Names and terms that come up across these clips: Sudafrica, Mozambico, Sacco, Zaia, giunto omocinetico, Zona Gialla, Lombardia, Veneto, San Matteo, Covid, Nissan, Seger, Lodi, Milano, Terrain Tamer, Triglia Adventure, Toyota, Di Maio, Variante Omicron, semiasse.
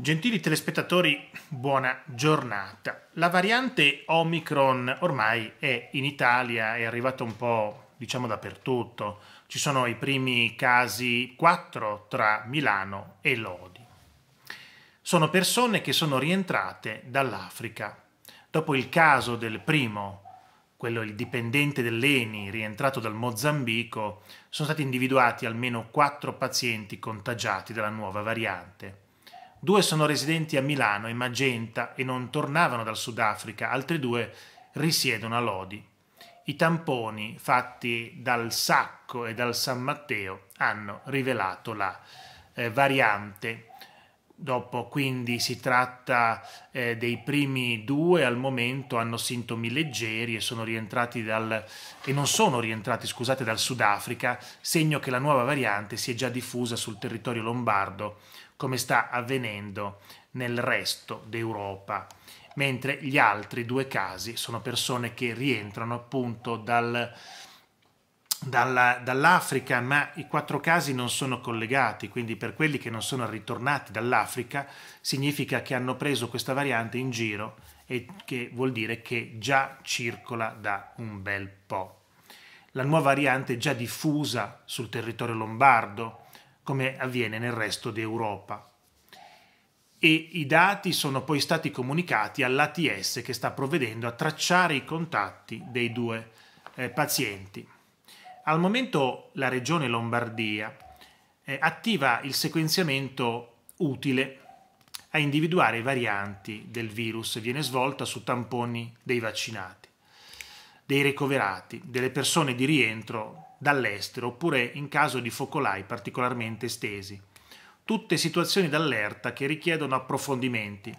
Gentili telespettatori, buona giornata. La variante Omicron ormai è in Italia, è arrivata un po', diciamo, dappertutto. Ci sono i primi casi, 4 tra Milano e Lodi. Sono persone che sono rientrate dall'Africa. Dopo il caso del primo, quello il dipendente dell'ENI, rientrato dal Mozambico, sono stati individuati almeno 4 pazienti contagiati dalla nuova variante. 2 sono residenti a Milano e Magenta e non tornavano dal Sudafrica, altri 2 risiedono a Lodi. I tamponi fatti dal Sacco e dal San Matteo hanno rivelato la variante. Dopo quindi si tratta dei primi 2 al momento, hanno sintomi leggeri e sono rientrati non sono rientrati dal Sudafrica, segno che la nuova variante si è già diffusa sul territorio lombardo, come sta avvenendo nel resto d'Europa, mentre gli altri 2 casi sono persone che rientrano appunto dall'Africa, ma i 4 casi non sono collegati, quindi per quelli che non sono ritornati dall'Africa significa che hanno preso questa variante in giro, e che vuol dire che già circola da un bel po'. La nuova variante è già diffusa sul territorio lombardo, come avviene nel resto d'Europa. E i dati sono poi stati comunicati all'ATS, che sta provvedendo a tracciare i contatti dei 2 pazienti. Al momento la regione Lombardia attiva il sequenziamento utile a individuare i varianti del virus. Viene svolta su tamponi dei vaccinati, dei ricoverati, delle persone di rientro dall'estero oppure in caso di focolai particolarmente estesi. Tutte situazioni d'allerta che richiedono approfondimenti.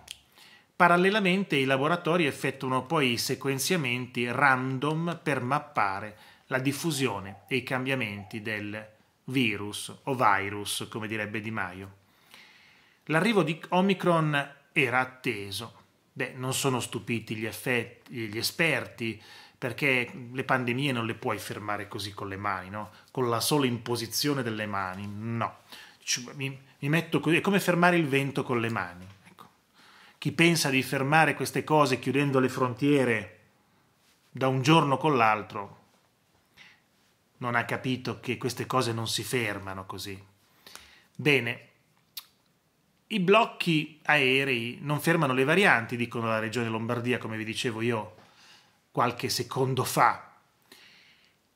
Parallelamente i laboratori effettuano poi i sequenziamenti random per mappare la diffusione e i cambiamenti del virus, o virus, come direbbe Di Maio. L'arrivo di Omicron era atteso. Beh, non sono stupiti gli esperti, perché le pandemie non le puoi fermare così con le mani, no? Con la sola imposizione delle mani, no. Mi metto così, è come fermare il vento con le mani. Ecco. Chi pensa di fermare queste cose chiudendo le frontiere da un giorno con l'altro non ha capito che queste cose non si fermano così. Bene, i blocchi aerei non fermano le varianti, dicono la regione Lombardia, come vi dicevo io qualche secondo fa.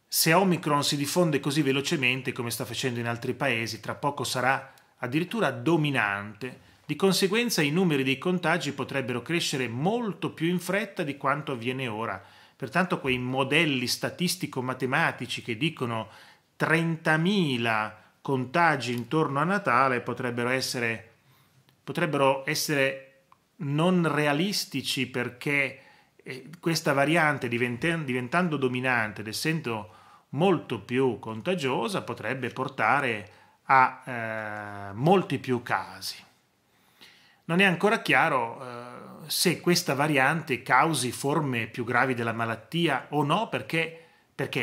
Se Omicron si diffonde così velocemente, come sta facendo in altri paesi, tra poco sarà addirittura dominante. Di conseguenza i numeri dei contagi potrebbero crescere molto più in fretta di quanto avviene ora. Pertanto quei modelli statistico-matematici che dicono 30.000 contagi intorno a Natale potrebbero essere non realistici, perché questa variante, diventando dominante ed essendo molto più contagiosa, potrebbe portare a molti più casi. Non è ancora chiaro se questa variante causi forme più gravi della malattia o no, perché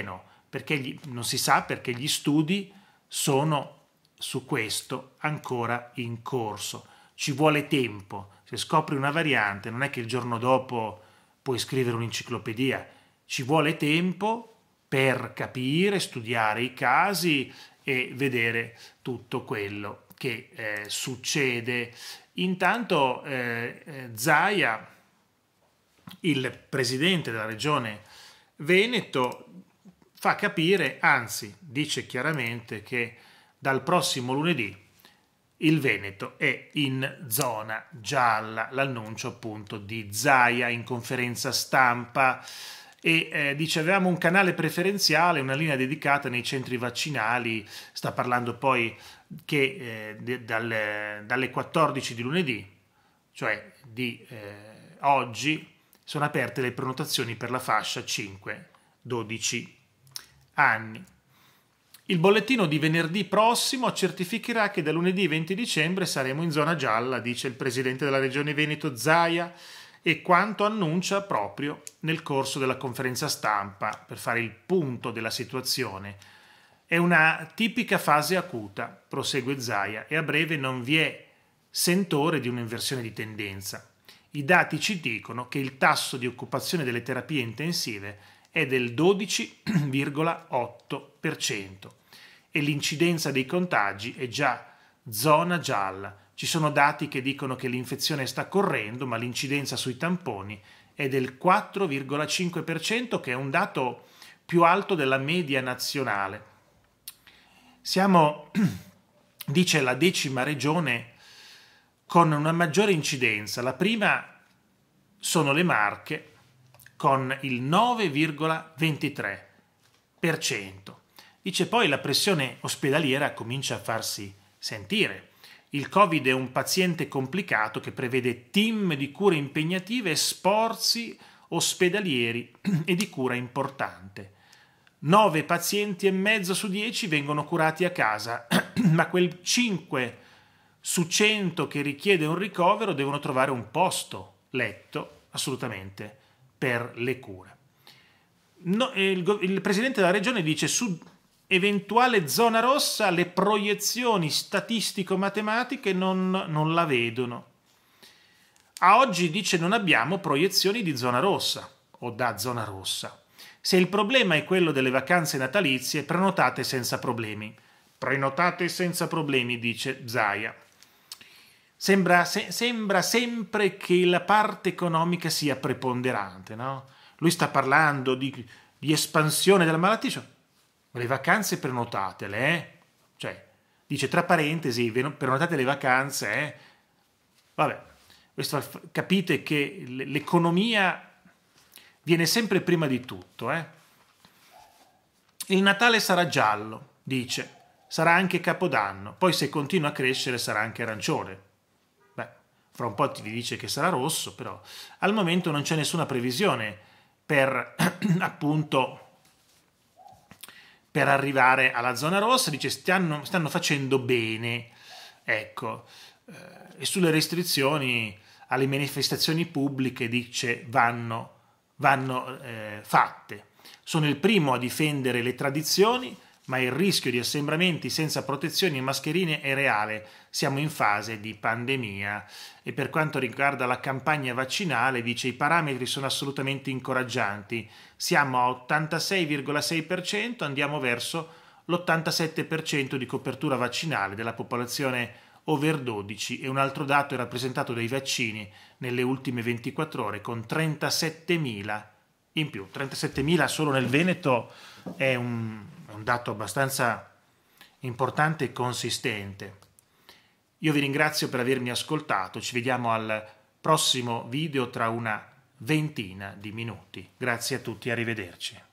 non si sa, perché gli studi sono su questo ancora in corso. Ci vuole tempo. Se scopri una variante non è che il giorno dopo puoi scrivere un'enciclopedia, ci vuole tempo per capire, studiare i casi e vedere tutto quello che succede. Intanto Zaia, il presidente della regione Veneto, fa capire, anzi dice chiaramente, che dal prossimo lunedì il Veneto è in zona gialla, l'annuncio appunto di Zaia in conferenza stampa, e dice: avevamo un canale preferenziale, una linea dedicata nei centri vaccinali. Sta parlando poi che dalle 14 di lunedì, cioè di oggi, sono aperte le prenotazioni per la fascia 5-12 anni. Il bollettino di venerdì prossimo certificherà che da lunedì 20 dicembre saremo in zona gialla, dice il presidente della regione Veneto Zaia, e quanto annuncia proprio nel corso della conferenza stampa per fare il punto della situazione. È una tipica fase acuta, prosegue Zaia, e a breve non vi è sentore di un'inversione di tendenza. I dati ci dicono che il tasso di occupazione delle terapie intensive è del 12,8% e l'incidenza dei contagi è già zona gialla. Ci sono dati che dicono che l'infezione sta correndo, ma l'incidenza sui tamponi è del 4,5%, che è un dato più alto della media nazionale. Siamo, dice, la 10ª regione con una maggiore incidenza. La prima sono le Marche con il 9,23%. Dice poi la pressione ospedaliera comincia a farsi sentire. Il Covid è un paziente complicato che prevede team di cure impegnative e sforzi ospedalieri e di cura importante. 9 pazienti e mezzo su 10 vengono curati a casa, ma quel 5 su 100 che richiede un ricovero devono trovare un posto letto assolutamente per le cure. No, il presidente della regione dice: su eventuale zona rossa le proiezioni statistico-matematiche non la vedono. A oggi, dice, non abbiamo proiezioni di zona rossa o da zona rossa. Se il problema è quello delle vacanze natalizie, prenotate senza problemi. Prenotate senza problemi, dice Zaia. Sembra sempre che la parte economica sia preponderante, no? Lui sta parlando di espansione della malattia. Le vacanze prenotatele, eh? Cioè, dice tra parentesi, prenotate le vacanze, eh? Vabbè, questo, capite che l'economia viene sempre prima di tutto, eh? Il Natale sarà giallo, dice, sarà anche Capodanno, poi se continua a crescere sarà anche arancione. Beh, fra un po' ti dice che sarà rosso, però al momento non c'è nessuna previsione per, appunto, per arrivare alla zona rossa. Dice stanno facendo bene, ecco, e sulle restrizioni alle manifestazioni pubbliche, dice, vanno fatte. Sono il primo a difendere le tradizioni, ma il rischio di assembramenti senza protezioni e mascherine è reale. Siamo in fase di pandemia. E per quanto riguarda la campagna vaccinale, dice, i parametri sono assolutamente incoraggianti. Siamo a 86,6%, andiamo verso l'87% di copertura vaccinale della popolazione over 12 e un altro dato è rappresentato dai vaccini nelle ultime 24 ore con 37.000 in più. 37.000 solo nel Veneto è un dato abbastanza importante e consistente. Io vi ringrazio per avermi ascoltato, ci vediamo al prossimo video tra una ventina di minuti. Grazie a tutti, arrivederci.